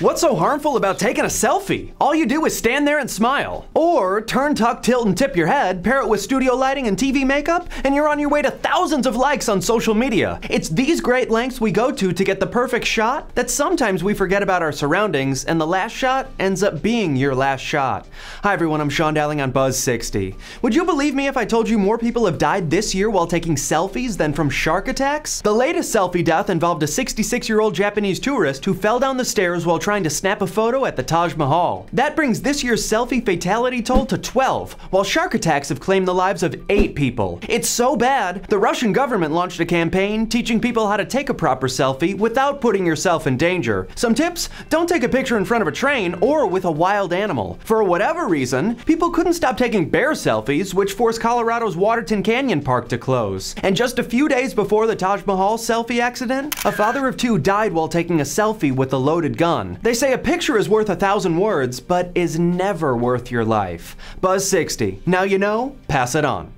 What's so harmful about taking a selfie? All you do is stand there and smile. Or turn, tuck, tilt, and tip your head, pair it with studio lighting and TV makeup, and you're on your way to thousands of likes on social media. It's these great lengths we go to get the perfect shot that sometimes we forget about our surroundings, and the last shot ends up being your last shot. Hi everyone, I'm Sean Dowling on Buzz60. Would you believe me if I told you more people have died this year while taking selfies than from shark attacks? The latest selfie death involved a 66-year-old Japanese tourist who fell down the stairs while trying to snap a photo at the Taj Mahal. That brings this year's selfie fatality toll to 12, while shark attacks have claimed the lives of 8 people. It's so bad, the Russian government launched a campaign teaching people how to take a proper selfie without putting yourself in danger. Some tips: don't take a picture in front of a train or with a wild animal. For whatever reason, people couldn't stop taking bear selfies, which forced Colorado's Waterton Canyon Park to close. And just a few days before the Taj Mahal selfie accident, a father of 2 died while taking a selfie with a loaded gun. They say a picture is worth 1,000 words, but is never worth your life. Buzz60. Now you know, pass it on.